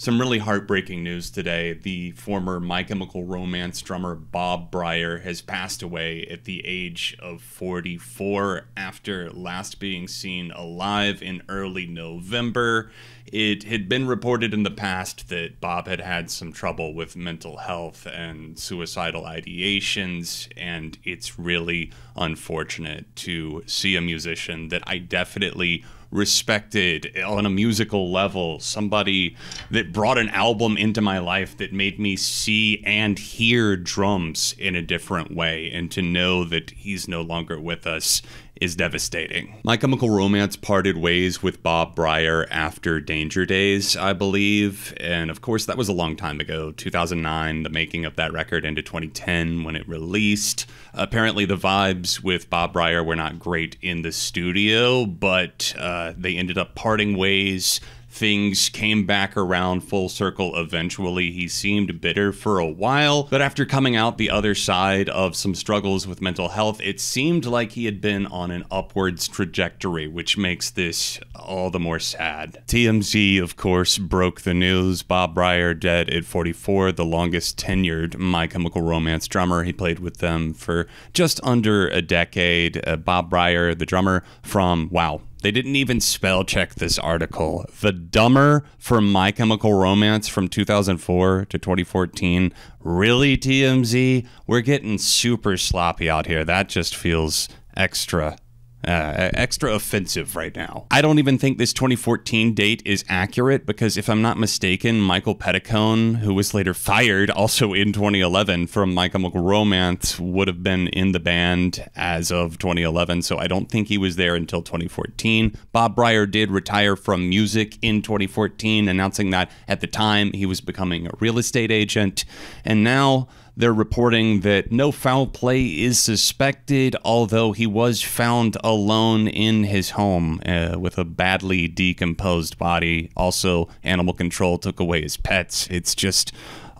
Some really heartbreaking news today. The former My Chemical Romance drummer Bob Bryar has passed away at the age of 44 after last being seen alive in early November. It had been reported in the past that Bob had had some trouble with mental health and suicidal ideations, and it's really unfortunate to see a musician that I definitely respected on a musical level, somebody that brought an album into my life that made me see and hear drums in a different way, and to know that he's no longer with us is devastating. My Chemical Romance parted ways with Bob Bryar after Danger Days, I believe, and of course that was a long time ago, 2009, the making of that record, into 2010 when it released. Apparently the vibes with Bob Bryar were not great in the studio, but they ended up parting ways. Things came back around full circle eventually. He seemed bitter for a while, but after coming out the other side of some struggles with mental health, it seemed like he had been on an upwards trajectory, which makes this all the more sad. TMZ, of course, broke the news. Bob Bryar dead at 44, the longest tenured My Chemical Romance drummer. He played with them for just under a decade. Bob Bryar, the drummer from, wow, they didn't even spell check this article. The Dumber from My Chemical Romance from 2004 to 2014. Really, TMZ? We're getting super sloppy out here. That just feels extra offensive right now. I don't even think this 2014 date is accurate, because if I'm not mistaken, Michael Pedicone, who was later fired also in 2011 from My Chemical Romance, would have been in the band as of 2011, so I don't think he was there until 2014. Bob Bryar did retire from music in 2014, announcing that at the time he was becoming a real estate agent, and now they're reporting that no foul play is suspected, although he was found alone in his home with a badly decomposed body. Also, animal control took away his pets. It's just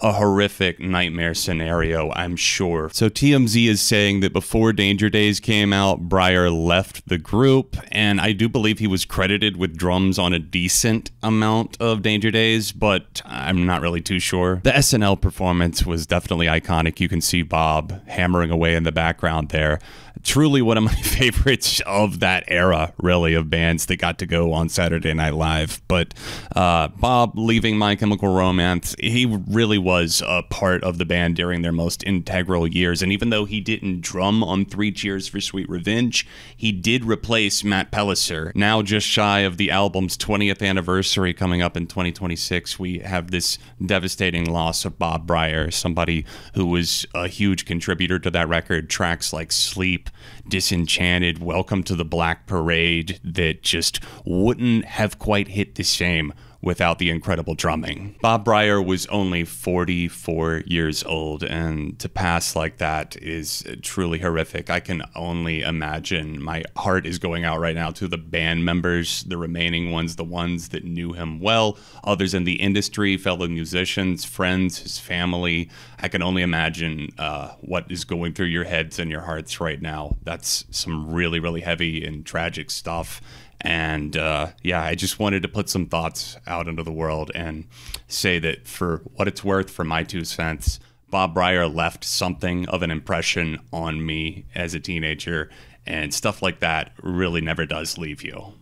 a horrific nightmare scenario, I'm sure. So TMZ is saying that before Danger Days came out, Bryar left the group, and I do believe he was credited with drums on a decent amount of Danger Days, but I'm not really too sure. The SNL performance was definitely iconic. You can see Bob hammering away in the background there. Truly one of my favorites of that era, really, of bands that got to go on Saturday Night Live. But Bob leaving My Chemical Romance, he really was a part of the band during their most integral years. And even though he didn't drum on Three Cheers for Sweet Revenge, he did replace Matt Pelliser. Now just shy of the album's 20th anniversary coming up in 2026, we have this devastating loss of Bob Bryar, somebody who was a huge contributor to that record. Tracks like Sleep, Disenchanted, Welcome to the Black Parade, that just wouldn't have quite hit the same without the incredible drumming. Bob Bryar was only 44 years old, and to pass like that is truly horrific. I can only imagine. My heart is going out right now to the band members, the remaining ones, the ones that knew him well, others in the industry, fellow musicians, friends, his family. I can only imagine what is going through your heads and your hearts right now. That's some really, really heavy and tragic stuff. And yeah, I just wanted to put some thoughts out into the world and say that, for what it's worth, for my 2 cents, Bob Bryar left something of an impression on me as a teenager, and stuff like that really never does leave you.